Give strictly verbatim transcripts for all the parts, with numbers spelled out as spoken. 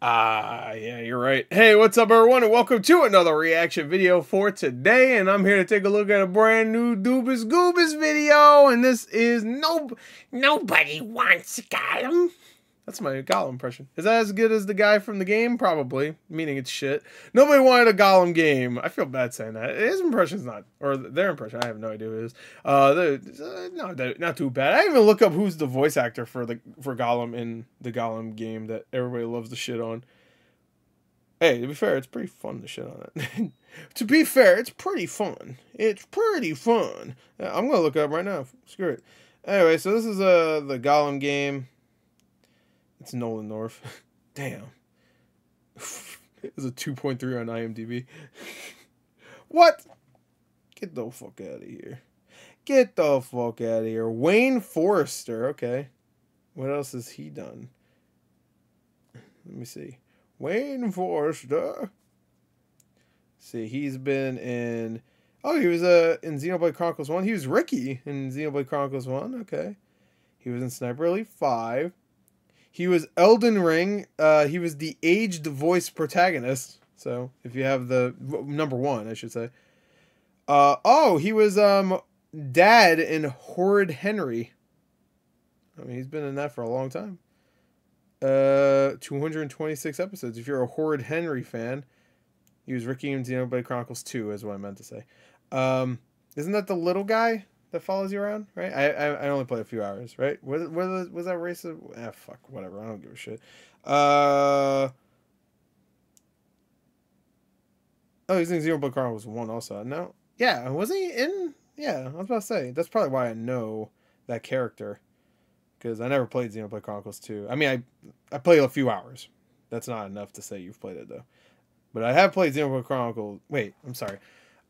Ah, uh, yeah, you're right. Hey, what's up, everyone, and welcome to another reaction video for today, and I'm here to take a look at a brand new Doobus Goobus video, and this is no, Nobody Wants Gollum. That's my Gollum impression. Is that as good as the guy from the game? Probably, meaning it's shit. Nobody wanted a Gollum game. I feel bad saying that. His impression's not, or their impression, I have no idea who it is. Uh, uh not, not too bad. I didn't even look up who's the voice actor for the for Gollum in the Gollum game that everybody loves to shit on. Hey, to be fair, it's pretty fun to shit on it. To be fair, it's pretty fun. It's pretty fun. I'm gonna look it up right now. Screw it. Anyway, so this is uh the Gollum game. It's Nolan North. Damn. It's a two point three on IMDb. What? Get the fuck out of here. Get the fuck out of here. Wayne Forrester. Okay. What else has he done? Let me see. Wayne Forrester. See, he's been in... Oh, he was uh, in Xenoblade Chronicles one. He was Ricky in Xenoblade Chronicles one. Okay. He was in Sniper Elite five. He was Elden Ring. Uh, he was the aged voice protagonist. So, if you have the... Number one, I should say. Uh, oh, he was um, Dad in Horrid Henry. I mean, he's been in that for a long time. Uh, two hundred twenty-six episodes. If you're a Horrid Henry fan, he was Ricky in Xenoblade Chronicles two, is what I meant to say. Um, isn't that the little guy that follows you around, right? I I, I only play a few hours, right? Was was was that racist? Ah, fuck, whatever. I don't give a shit. Uh, oh, he's in Xenoblade Chronicles one also. No, yeah, wasn't he in? Yeah, I was about to say that's probably why I know that character, because I never played Xenoblade Chronicles two. I mean, I I played a few hours. That's not enough to say you've played it though, but I have played Xenoblade Chronicles. Wait, I'm sorry.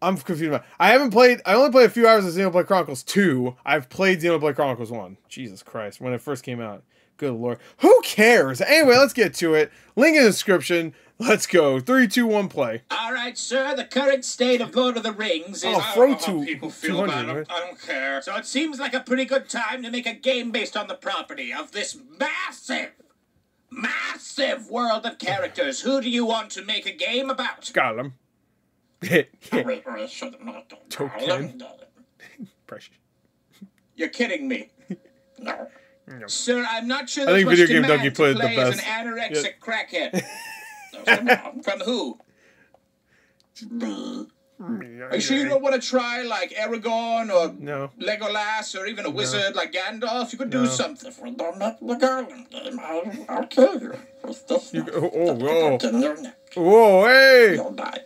I'm confused about it. I haven't played... I only played a few hours of Xenoblade Chronicles two. I've played Xenoblade Chronicles one. Jesus Christ. When it first came out. Good lord. Who cares? Anyway, let's get to it. Link in the description. Let's go. three, two, one, play. Alright, sir. The current state of Lord of the Rings is... Oh, I don't know how people feel about it. I don't care. So it seems like a pretty good time to make a game based on the property of this massive... massive world of characters. Who do you want to make a game about? Gollum. Token. Precious. You're kidding me. No. No. Sir, I'm not sure. I think Video Game Donkey played play the best. An anorexic yeah. crackhead. No, from who? Are you sure you don't want to try like Aragorn or no. Legolas or even a wizard no. like Gandalf? You could no. do something for them. I'll, I'll kill you. you oh, oh, whoa. Whoa, hey. You'll die.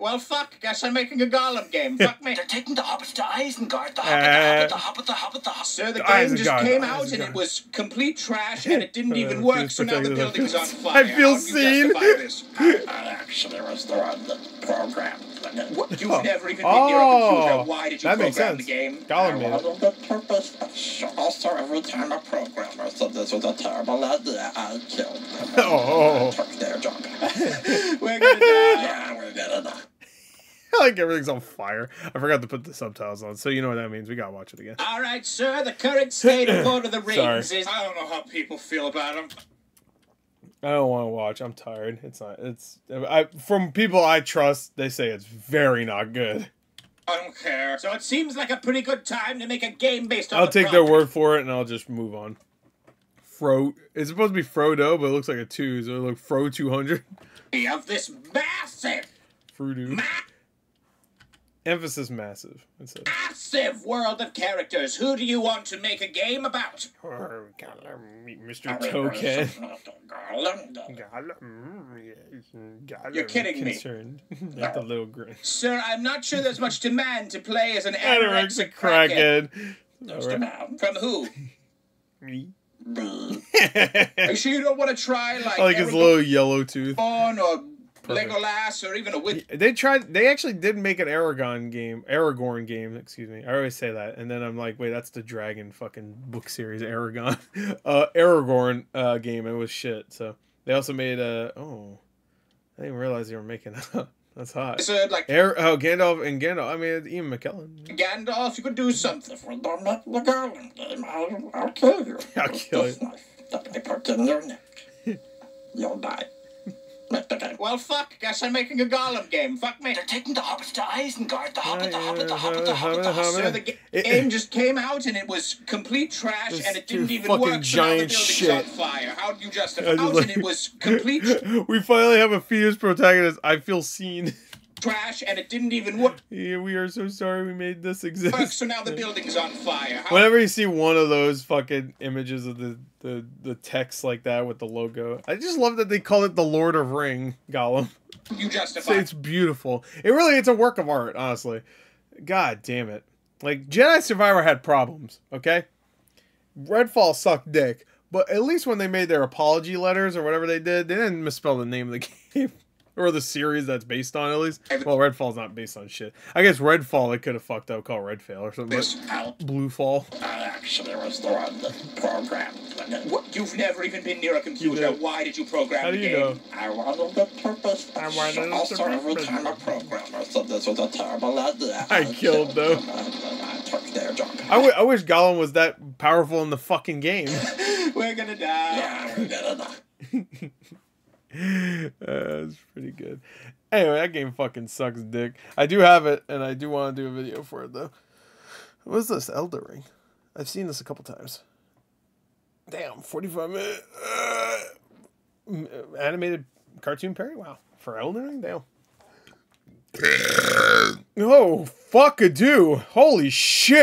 Well, fuck. Guess I'm making a Gollum game. Fuck me. They're taking the hobbits to Isengard. The hobbit, the hobbit, the hobbit, the hobbit. Sir, the game just came out and it was complete trash and it didn't even work, so now the building's on fire. I feel seen. I actually was the one that programmed it. You've never even been near a computer. Why did you program the game? Gollum made it. I wanted the purpose. Also, every time a programmer said this was a terrible idea, I killed them. Oh. I took their job. We're gonna die. We're gonna die. Like everything's on fire. I forgot to put the subtitles on, so you know what that means. We gotta watch it again. All right, sir. The current state of Lord of the Rings is... I don't know how people feel about them. I don't want to watch. I'm tired. It's not. It's I from people I trust. They say it's very not good. I don't care. So it seems like a pretty good time to make a game based on... I'll the take product. Their word for it, and I'll just move on. Fro. It's supposed to be Frodo, but it looks like a two. So it looks Fro two hundred. Of this massive. Fruity. Emphasis massive. That's it. Massive world of characters. Who do you want to make a game about? Oh, Mister Token. You're kidding me. Not the little grin. Sir, I'm not sure there's much demand to play as an anorexic crackhead. Right. From who? Me. Are you sure you don't want to try like... I like his little yellow tooth. On or... Perfect. Legolas or even a witch. They tried. They actually did make an Aragorn game. Aragorn game, excuse me. I always say that, and then I'm like, wait, that's the dragon fucking book series, Aragorn, uh, Aragorn uh, game. It was shit. So they also made a... Oh, I didn't realize they were making that. That's hot. So, like, Air, oh, Gandalf and Gandalf. I mean, Ian McKellen. Gandalf, you could do something for them. Not the Garland. I'll kill you. I'll kill you. I'll kill you. You'll die. Well, fuck, guess I'm making a Gollum game. Fuck me. They're taking the Hobbit to Isengard. The Hobbit, the Hobbit, the Hobbit, the Hobbit, the Hobbit. So the game it, just came out and it was complete trash and it didn't even work. So now the building's shit. on fire. How do you justify just like, it? was complete... We finally have a fetus protagonist. I feel seen. Trash and it didn't even work. Yeah, we are so sorry we made this exist. So now the building's on fire. How Whenever you see one of those fucking images of the, the the text like that with the logo, I just love that they call it the Lord of Ring Gollum. You justify. So it's beautiful. It really, it's a work of art, honestly. God damn it! Like Jedi Survivor had problems. Okay, Redfall sucked dick, but at least when they made their apology letters or whatever they did, they didn't misspell the name of the game. Or the series that's based on, at least. Well, Redfall's not based on shit. I guess Redfall, they could have fucked up, called Redfall or something. This out. Bluefall. I actually was the one that programmed. What? You've never even been near a computer. Why did you program How do you the game? Know? I wanted the purpose. I wanted also, the purpose. Every time a programmer said this was a terrible idea. I, I killed them. I took their job. I, w I wish Gollum was that powerful in the fucking game. We're gonna die. Yeah, we're gonna die. Uh, that's pretty good. Anyway, that game fucking sucks dick. I do have it, and I do want to do a video for it, though. What is this? Elden Ring. I've seen this a couple times. Damn, forty-five minutes. Uh, animated cartoon parody? Wow. For Elden Ring? Damn. Oh, fuck-a-doo. Holy shit.